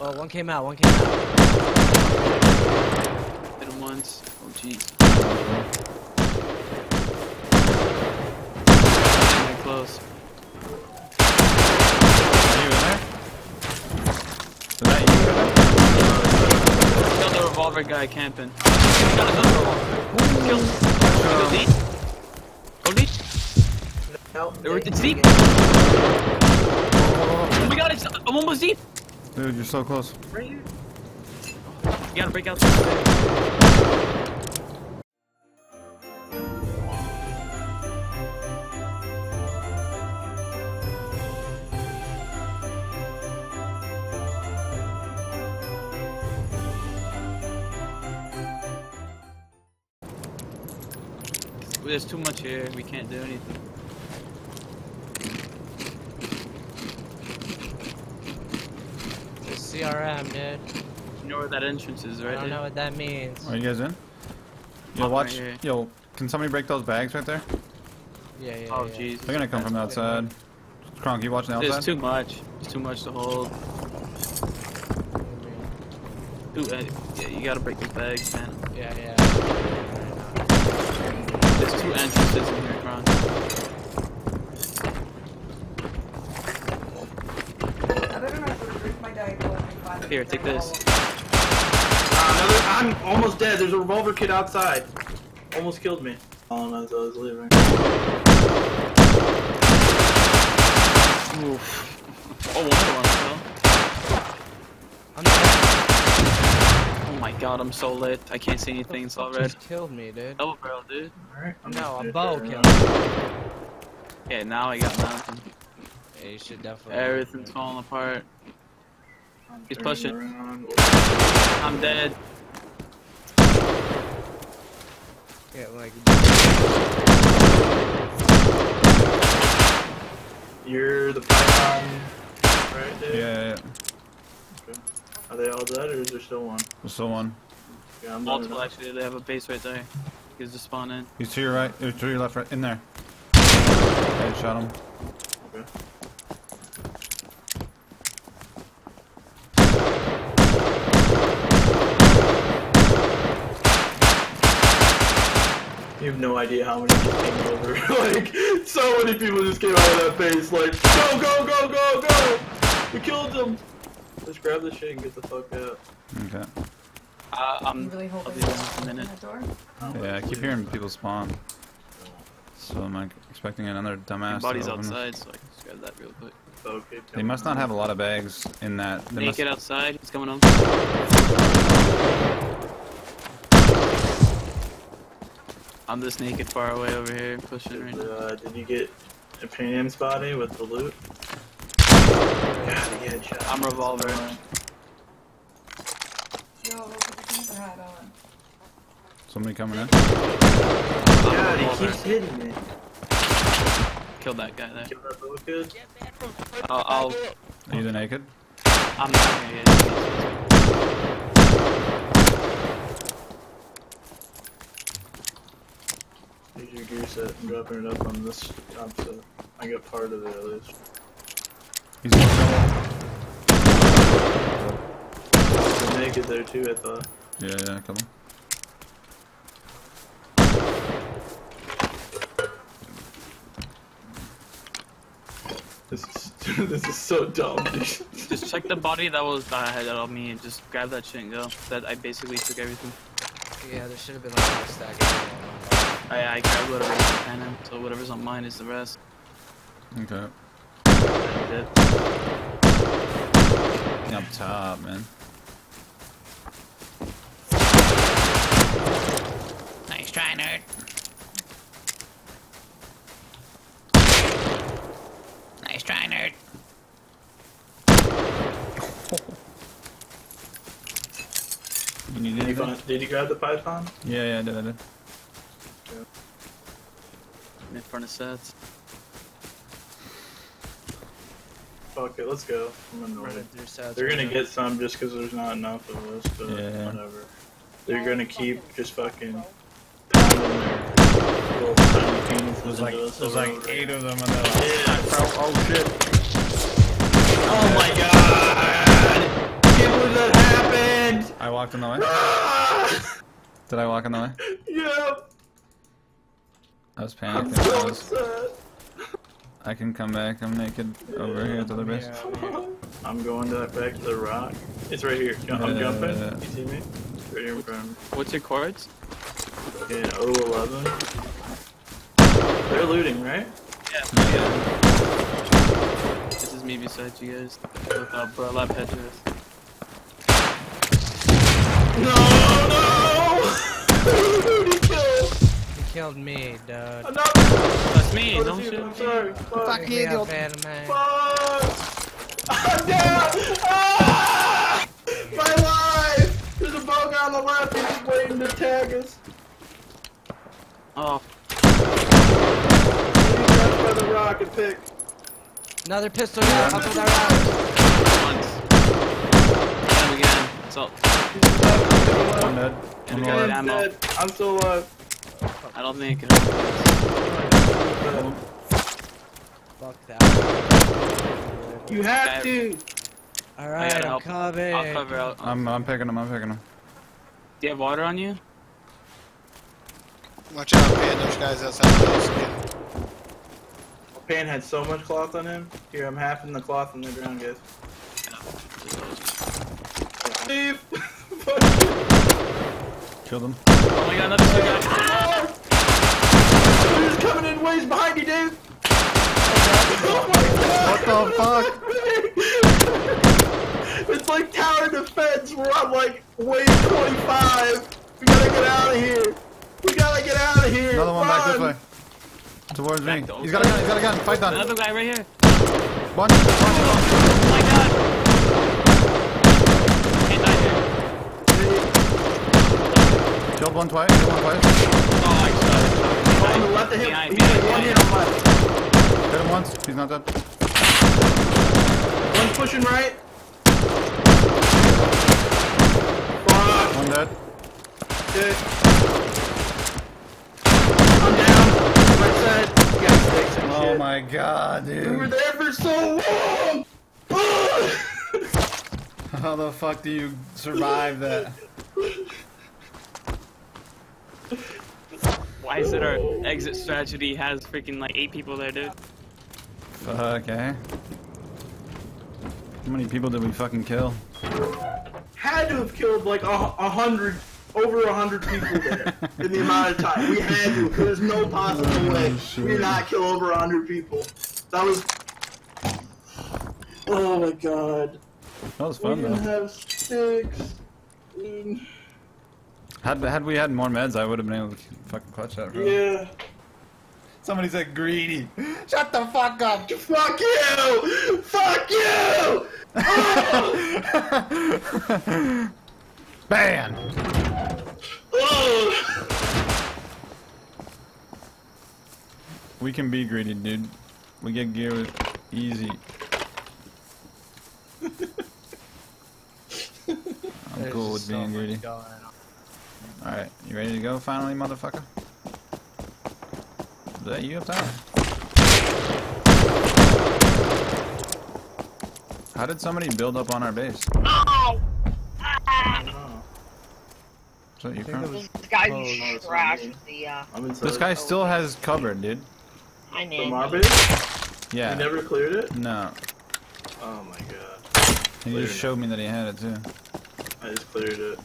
Oh, one came out, one came out. Hit him once. Oh, jeez. Getting close. Are you in there? Is that you in there? Killed the revolver guy camping. He's got his own revolver. Kill him. Go lead. Go lead. No. It's deep. Oh my god, I'm almost deep. Dude, you're so close. Right here. You gotta break out. There's too much here. We can't do anything. CRM, dude. You know where that entrance is, right? I don't know what that means. Are you guys in? Yo, watch. Right, yo, can somebody break those bags right there? Yeah, yeah. Oh, jeez. Yeah. They're gonna come from outside. Kronk, you watching outside? There's too much. It's too much to hold. Ooh, yeah, you gotta break these bags, man. Yeah, yeah. There's two entrances in here, Kronk. Here, take this. I'm almost dead. There's a revolver kid outside. Almost killed me. Oh no, I was leaving. Oof. Oh, one fell. Oh my god, I'm so lit. I can't see anything. It's all red. Just killed me, dude. Double barrel, dude. Alright. No, a bow killed me. Yeah, now I got nothing. Yeah, you should definitely. Everything's falling apart. He's pushing. I'm dead. Yeah, like. You're the Python, right, Dave? Yeah, yeah. Okay. Are they all dead, or is there still one? There's still one. Yeah, I'm multiple, actually. They have a base right there. He's just spawned in. He's to your right. Or to your left, right. In there. I shot him. Okay. You have no idea how many just came over. Like, so many people just came out of that base. Like, go, go, go, go, go! We killed them. Let's grab this shit and get the fuck out. Okay. I'm really hoping I'll be down in a minute. Yeah, I keep hearing people spawn. So I'm like expecting another dumbass. Body's outside, so I can just grab that real quick. Okay. They must not have a lot of bags in that. They must... Naked outside. What's going on? I'm just naked far away over here, pushing right now. Did you get a Pan's body with the loot? Gotta get a shot. I'm revolver. Yo, look at the camper hat on. Somebody coming in? God, he keeps hitting me. Killed that guy there. Killed that little kid. I'll... Are you the naked? I'm not naked. Here's your gear set. I'm dropping it up on this top set. I got part of it at least. He's gonna make it there too, I thought. Yeah, yeah, come on. This is so dumb. Just check the body that was ahead of me and just grab that shit and go. That I basically took everything. Yeah, there should have been like a stack. I grab whatever I can, so whatever's on mine is the rest. Okay. Up top, man. Nice try, nerd. Nice try, nerd. Did you grab the Python? Yeah, yeah, I did. In front of sets. Fuck it, let's go. They're gonna get some just because there's not enough of us, but whatever. They're gonna keep just fucking pounding their little tiny penises. There's like eight of them in the. Yeah, oh shit. Oh my god! walked in the way? Did I walk in the way? Yep. I was panicking. I'm so upset. I can come back. I'm naked over here to the base. Yeah. I'm going to back to the rock. It's right here. I'm jumping. You see me? It's right here in front of me. What's your cards? In 011. They're looting, right? Yeah. This is me besides you guys with lab headdress. No! He killed me, dude. No! That's me, don't shoot. I'm sorry. Fuck me, you bad man. Fuck! I'm down! Ah! My life! There's a bug on the left, he's waiting to tag us. Oh. Another rocket pick. Another pistol here. Up with that rock. Time again. It's all. I'm dead. I'm dead. I'm still alive. I don't think I can. Fuck that. You have to. All right, I'm coming. I'll cover out. I'm picking him. Do you have water on you? Watch out, man. Those guys outside. Pan had so much cloth on him. Here, I'm half in the cloth on the ground, guys. Steve! Killed him. Oh my god, another guy. Ah! He's coming in ways behind you, Dave! Oh my god! What the fuck? It's like tower defense. We're on like wave 25. We gotta get out of here. Another one back this way. Towards me. He's got a gun, Fight down. Another guy right here. One. Oh my god. Can't die here. Killed one twice. Oh, I saw it. On the left of him. He's like one hit on left. Hit him once. He's not dead. One's pushing right. Fuck. One dead. I'm down. Oh my god, dude. We were there for so long! How the fuck do you survive that? Why is it our exit strategy has freaking like 8 people there, dude? Fuck, eh? How many people did we fucking kill? Had to have killed like 100. Over 100 people there in the amount of time. We had to. There's no possible way we did not kill over 100 people. That was. Oh my god. That was fun though. We have 6. Had we had more meds, I would have been able to fucking clutch that. Bro. Yeah. Somebody said greedy. Shut the fuck up. Fuck you. Fuck you. Oh! Ban! Oh. We can be greedy, dude. We get gear easy. I'm cool with being greedy. Alright, you ready to go finally, motherfucker? Is that you up there? How did somebody build up on our base? Oh! This guy trashed the, This guy still has cover, dude. I mean... Yeah. He never cleared it? No. Oh my god. He just showed me that he had it, too. I just cleared it.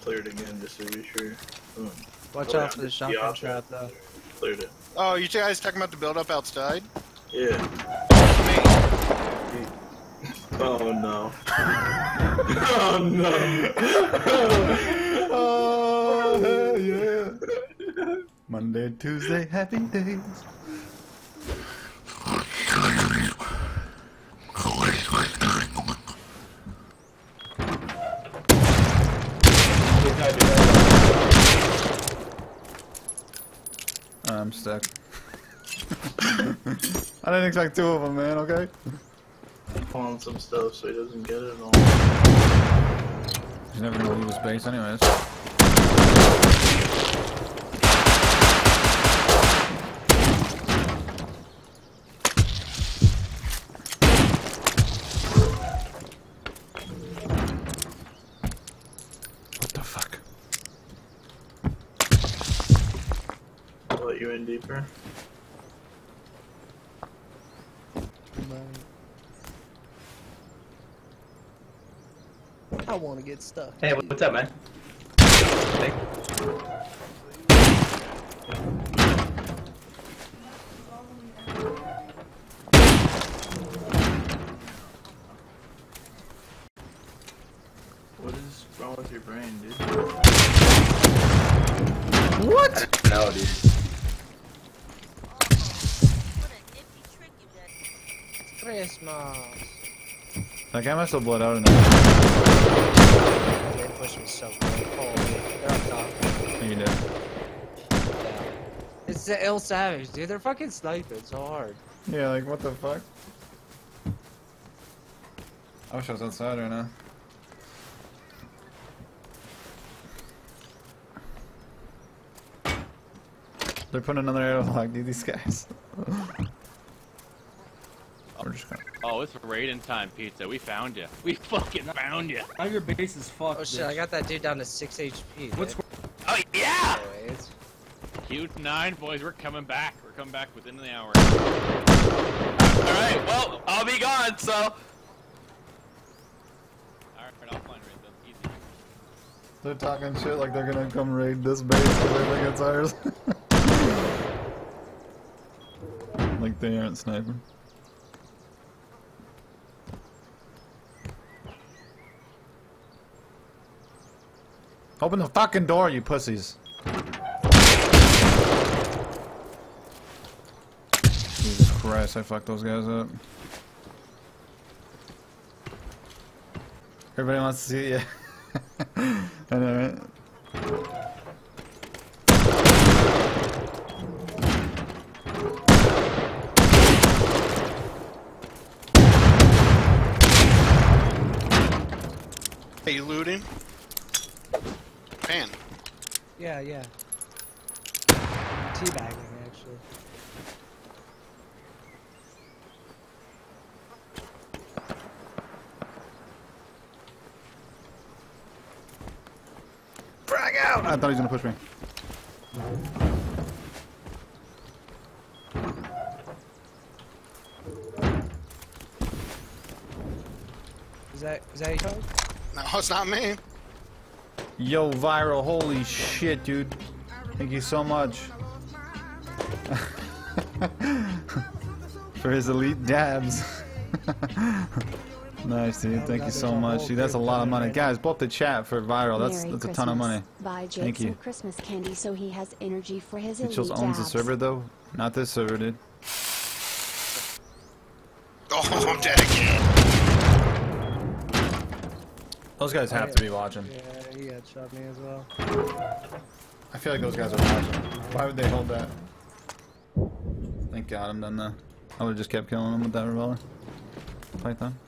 Cleared again, just to be sure. Boom. Watch out for the shotgun trap, though. Cleared it. Oh, you guys talking about the build-up outside? Yeah. Oh no. Oh no. Oh yeah. Monday, Tuesday, happy days. I'm stuck. I didn't expect 2 of them, man, okay? Pulling some stuff so he doesn't get it all. He's never gonna leave his base anyways. put you in deeper. I want to get stuck. Hey, what's up, man? Hey. What is wrong with your brain, dude? What? No, dude. Christmas. Like, I must have bled out enough. They pushed me so hard. Holy, you did. Yeah. It's the ill savage, dude. They're fucking sniping so hard. Yeah, like, what the fuck? I wish I was outside right now. They're putting another airlock, dude, these guys. Oh, it's raiding time, Pizza. We found you. We fucking found you. Now your base is fucked. Oh shit, bitch. I got that dude down to 6 HP. What's? Oh yeah! Anyways. Q9 boys, we're coming back. We're coming back within the hour. All right, well, I'll be gone. So. All right, I'll find raid them. Easy. They're talking shit like they're gonna come raid this base because they think it's ours. Like they aren't sniping. Open the fucking door, you pussies. Jesus Christ, I fucked those guys up. Everybody wants to see you. Yeah. I know, right? Are you looting? Pan. Yeah, yeah. Teabagging, actually. Frag out! I thought he was gonna push me. Is that you talking? No, it's not me. Yo, Viral, holy shit, dude. Thank you so much. For his elite dabs. Nice, dude. Thank you so much. Dude, that's a lot of money. Guys, blow up the chat for Viral. That's a ton of money. Thank you. Christmas candy so he has energy for his elite dabs. Mitchell owns the server, though. Not this server, dude. Oh, I'm dead again. Those guys have to be watching. Yeah, he headshot me as well. I feel like those guys are watching. Why would they hold that? Thank God I'm done now. I would've just kept killing them with that revolver. Python.